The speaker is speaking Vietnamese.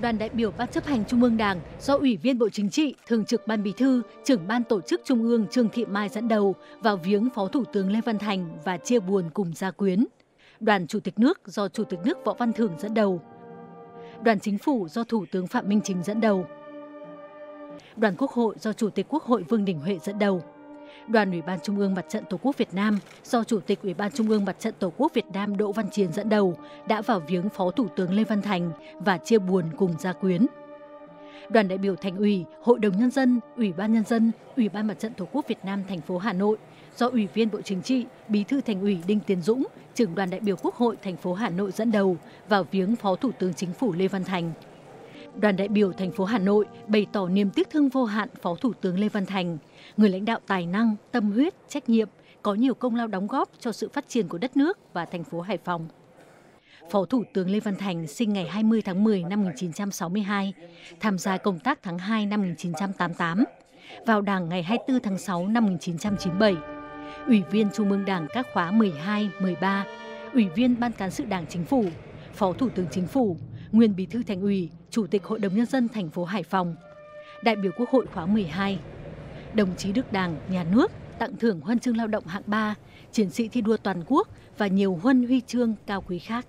đoàn đại biểu Ban Chấp hành Trung ương Đảng do Ủy viên Bộ Chính trị, Thường trực Ban Bí thư, Trưởng Ban Tổ chức Trung ương Trương Thị Mai dẫn đầu vào viếng Phó Thủ tướng Lê Văn Thành và chia buồn cùng gia quyến. Đoàn Chủ tịch nước do Chủ tịch nước Võ Văn Thưởng dẫn đầu. Đoàn Chính phủ do Thủ tướng Phạm Minh Chính dẫn đầu. Đoàn Quốc hội do Chủ tịch Quốc hội Vương Đình Huệ dẫn đầu. Đoàn Ủy ban Trung ương Mặt trận Tổ quốc Việt Nam do Chủ tịch Ủy ban Trung ương Mặt trận Tổ quốc Việt Nam Đỗ Văn Chiến dẫn đầu đã vào viếng Phó Thủ tướng Lê Văn Thành và chia buồn cùng gia quyến. Đoàn đại biểu Thành ủy, Hội đồng Nhân dân, Ủy ban Nhân dân, Ủy ban Mặt trận Tổ quốc Việt Nam thành phố Hà Nội do Ủy viên Bộ Chính trị, Bí thư Thành ủy Đinh Tiến Dũng, Trưởng đoàn đại biểu Quốc hội thành phố Hà Nội dẫn đầu vào viếng Phó Thủ tướng Chính phủ Lê Văn Thành. Đoàn đại biểu thành phố Hà Nội bày tỏ niềm tiếc thương vô hạn Phó Thủ tướng Lê Văn Thành, người lãnh đạo tài năng, tâm huyết, trách nhiệm, có nhiều công lao đóng góp cho sự phát triển của đất nước và thành phố Hải Phòng. Phó Thủ tướng Lê Văn Thành sinh ngày 20 tháng 10 năm 1962, tham gia công tác tháng 2 năm 1988, vào Đảng ngày 24 tháng 6 năm 1997, Ủy viên Trung ương Đảng các khóa 12, 13, Ủy viên Ban Cán sự Đảng Chính phủ, Phó Thủ tướng Chính phủ, nguyên Bí thư Thành ủy, Chủ tịch Hội đồng Nhân dân thành phố Hải Phòng, đại biểu Quốc hội khóa 12. Đồng chí được Đảng, Nhà nước tặng thưởng Huân chương Lao động hạng 3, Chiến sĩ thi đua toàn quốc và nhiều huân huy chương cao quý khác.